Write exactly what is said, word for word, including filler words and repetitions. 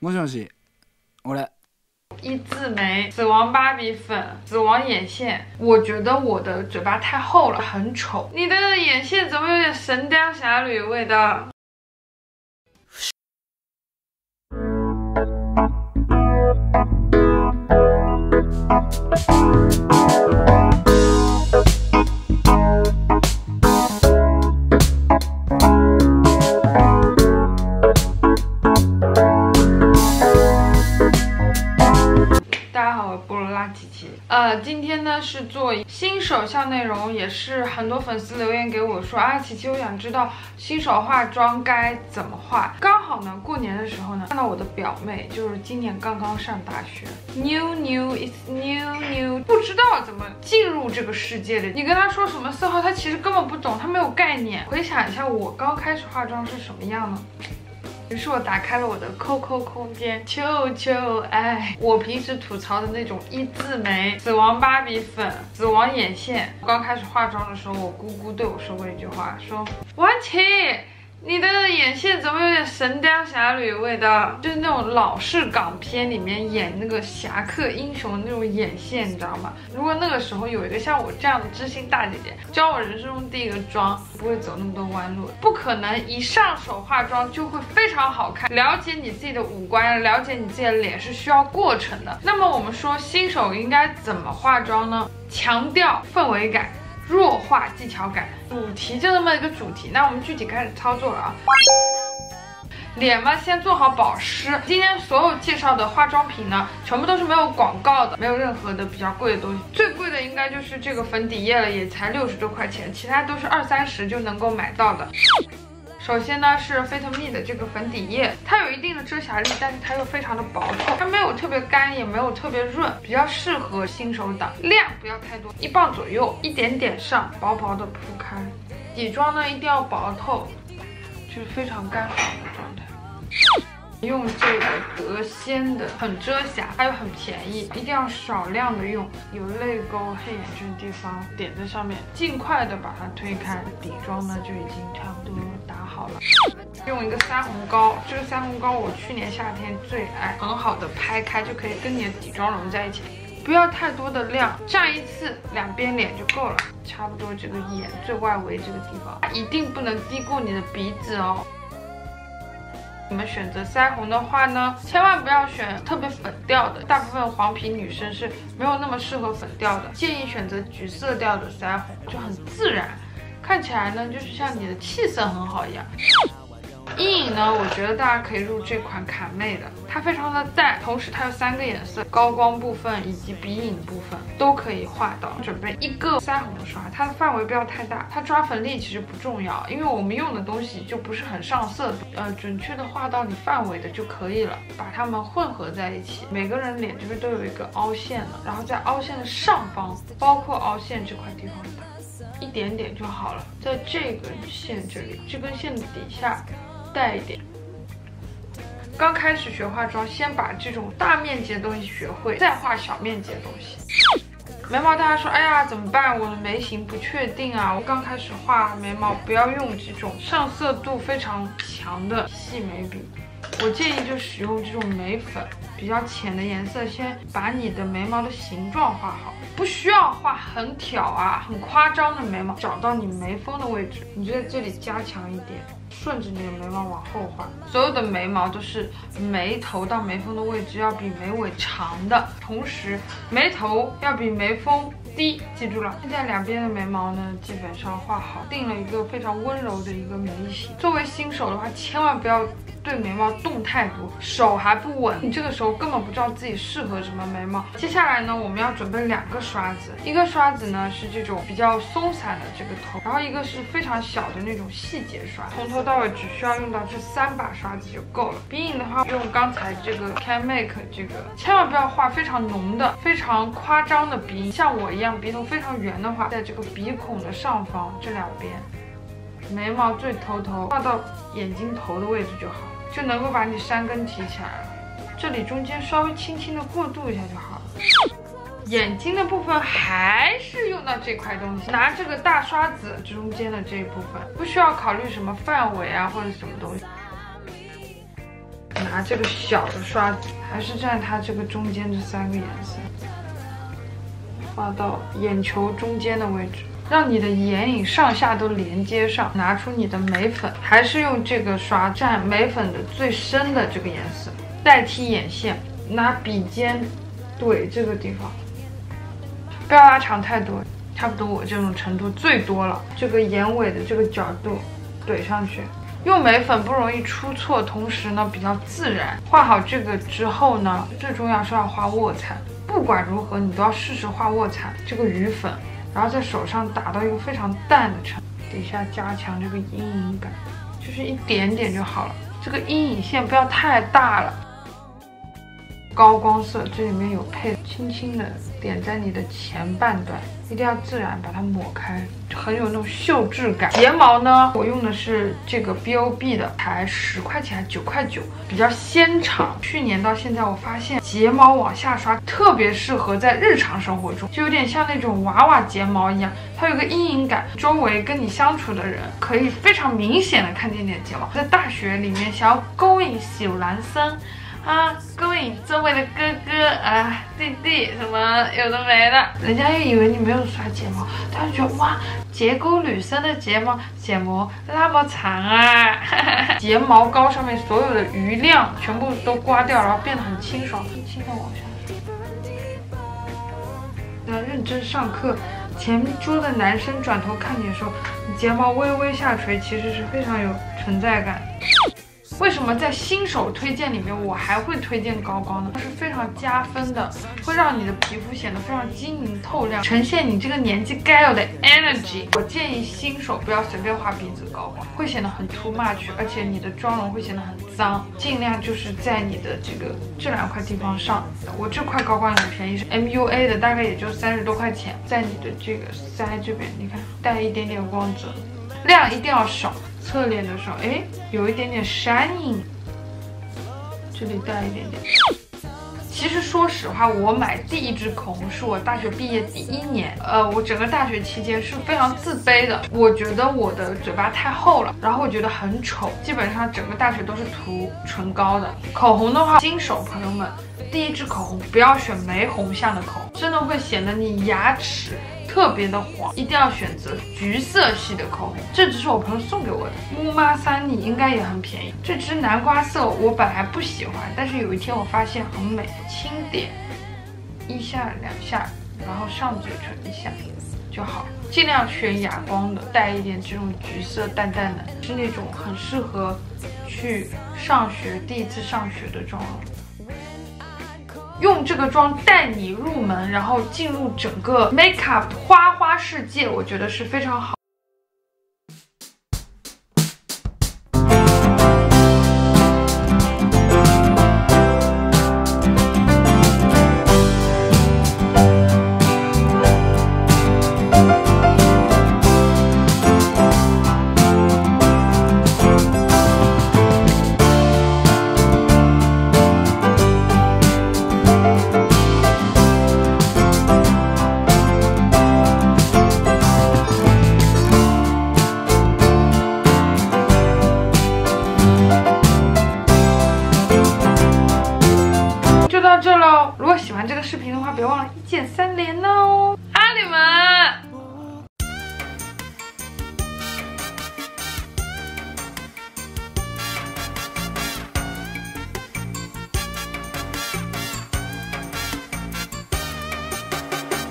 もしもし、俺。一字眉、死亡芭比粉、死亡眼线，我觉得我的嘴巴太厚了，很丑。你的眼线怎么有点神雕侠侣味道？呃，今天呢是做新手项内容，也是很多粉丝留言给我说啊，琪琪，我想知道新手化妆该怎么化。刚好呢，过年的时候呢，看到我的表妹，就是今年刚刚上大学 ，new new is new new， 不知道怎么进入这个世界的。你跟她说什么色号，她其实根本不懂，她没有概念。回想一下，我刚开始化妆是什么样呢？于是我打开了我的 Q Q 空间，求求爱！我平时吐槽的那种一字眉、死亡芭比粉、死亡眼线。刚开始化妆的时候，我姑姑对我说过一句话，说：“婉琪，你的眼线怎么有点神雕侠侣味道？就是那种老式港片里面演那个侠客英雄的那种眼线，你知道吗？如果那个时候有一个像我这样的知心大姐姐教我人生中第一个妆，不会走那么多弯路。不可能一上手化妆就会非常好看。了解你自己的五官，了解你自己的脸是需要过程的。那么我们说新手应该怎么化妆呢？强调氛围感。”弱化技巧感，主题就那么一个主题，那我们具体开始操作了啊。脸嘛，先做好保湿。今天所有介绍的化妆品呢，全部都是没有广告的，没有任何的比较贵的东西。最贵的应该就是这个粉底液了，也才六十多块钱，其他都是二三十就能够买到的。首先呢是 Fitme 的这个粉底液，它有一定的遮瑕力，但是它又非常的薄透，它没有特别干，也没有特别润，比较适合新手党，量不要太多，一磅左右，一点点上，薄薄的铺开。底妆呢一定要薄透，就是非常干爽的状态。用这个德鲜的，很遮瑕，它又很便宜，一定要少量的用。有泪沟、黑眼圈地方点在上面，尽快的把它推开。底妆呢就已经差不多打好了。用一个腮红膏，这个腮红膏我去年夏天最爱，很好的拍开就可以跟你的底妆融在一起，不要太多的量，蘸一次两边脸就够了，差不多这个眼最外围这个地方，一定不能低过你的鼻子哦。你们选择腮红的话呢，千万不要选特别粉调的，大部分黄皮女生是没有那么适合粉调的，建议选择橘色调的腮红，就很自然，看起来呢就是像你的气色很好一样。阴影呢，我觉得大家可以入这款CanMake的，它非常的淡，同时它有三个颜色，高光部分以及鼻影部分都可以画到。准备一个腮红刷，它的范围不要太大，它抓粉力其实不重要，因为我们用的东西就不是很上色，呃，准确的画到你范围的就可以了，把它们混合在一起。每个人脸这边都有一个凹陷的，然后在凹陷的上方，包括凹陷这块地方打一点点就好了，在这根线这里，这根线的底下。带一点。刚开始学化妆，先把这种大面积的东西学会，再画小面积的东西。眉毛，大家说，哎呀，怎么办？我的眉形不确定啊！我刚开始画眉毛，不要用这种上色度非常强的细眉笔，我建议就使用这种眉粉，比较浅的颜色，先把你的眉毛的形状画好，不需要画很挑啊、很夸张的眉毛，找到你眉峰的位置，你就在这里加强一点。顺着你的眉毛往后画，所有的眉毛都是眉头到眉峰的位置要比眉尾长的，同时眉头要比眉峰低，记住了。现在两边的眉毛呢，基本上画好，定了一个非常温柔的一个眉形。作为新手的话，千万不要对眉毛动太多，手还不稳，你这个时候根本不知道自己适合什么眉毛。接下来呢，我们要准备两个刷子，一个刷子呢是这种比较松散的这个头，然后一个是非常小的那种细节刷，从头到尾只需要用到这三把刷子就够了。鼻影的话，用刚才这个 CanMake 这个，千万不要画非常浓的、非常夸张的鼻影，像我一样鼻头非常圆的话，在这个鼻孔的上方这两边，眉毛最头头画到眼睛头的位置就好，就能够把你山根提起来了。这里中间稍微轻轻的过渡一下就好了。眼睛的部分还是用到这块东西，拿这个大刷子中间的这一部分，不需要考虑什么范围啊或者什么东西。拿这个小的刷子，还是蘸它这个中间这三个颜色，画到眼球中间的位置，让你的眼影上下都连接上。拿出你的眉粉，还是用这个刷蘸眉粉的最深的这个颜色，代替眼线，拿笔尖怼这个地方，不要拉长太多，差不多我这种程度最多了。这个眼尾的这个角度怼上去。 用眉粉不容易出错，同时呢比较自然。画好这个之后呢，最重要是要画卧蚕。不管如何，你都要试试画卧蚕这个鱼粉，然后在手上打到一个非常淡的程度，底下加强这个阴影感，就是一点点就好了。这个阴影线不要太大了。高光色这里面有配，轻轻的点在你的前半段，一定要自然把它抹开，很有那种秀质感。睫毛呢，我用的是这个 B O B 的，才十块钱，九块九，比较纤长。去年到现在，我发现睫毛往下刷特别适合在日常生活中，就有点像那种娃娃睫毛一样，它有个阴影感，周围跟你相处的人可以非常明显的看见你的睫毛。在大学里面，想要勾引小男生。 啊，勾引周围的哥哥啊、弟弟什么有的没的，人家又以为你没有刷睫毛，他就觉得哇，结构女生的睫毛睫毛那么长啊，睫毛膏上面所有的余量全部都刮掉，然后变得很清爽，轻轻的往下刷。那认真上课，前桌的男生转头看你的时候，你睫毛微微下垂，其实是非常有存在感。 为什么在新手推荐里面，我还会推荐高光呢？它是非常加分的，会让你的皮肤显得非常晶莹透亮，呈现你这个年纪该有的 energy。我建议新手不要随便画鼻子高光，会显得很 too much， 而且你的妆容会显得很脏。尽量就是在你的这个这两块地方上。我这块高光也很便宜，是 M U A 的，大概也就三十多块钱。在你的这个腮这边，你看带一点点光泽，量一定要少。 侧脸的时候，哎，有一点点 shining， 这里带一点点。其实说实话，我买第一支口红是我大学毕业第一年，呃，我整个大学期间是非常自卑的。我觉得我的嘴巴太厚了，然后我觉得很丑，基本上整个大学都是涂唇膏的。口红的话，新手朋友们，第一支口红不要选玫红像的口红，真的会显得你牙齿。 特别的黄，一定要选择橘色系的口红。这支是我朋友送给我的 ，M U A 三 应该也很便宜。这支南瓜色我本来不喜欢，但是有一天我发现很美，轻点一下两下，然后上嘴唇一下就好。尽量选哑光的，带一点这种橘色淡淡的，是那种很适合去上学第一次上学的妆容。 用这个妆带你入门，然后进入整个 makeup 花花世界，我觉得是非常好。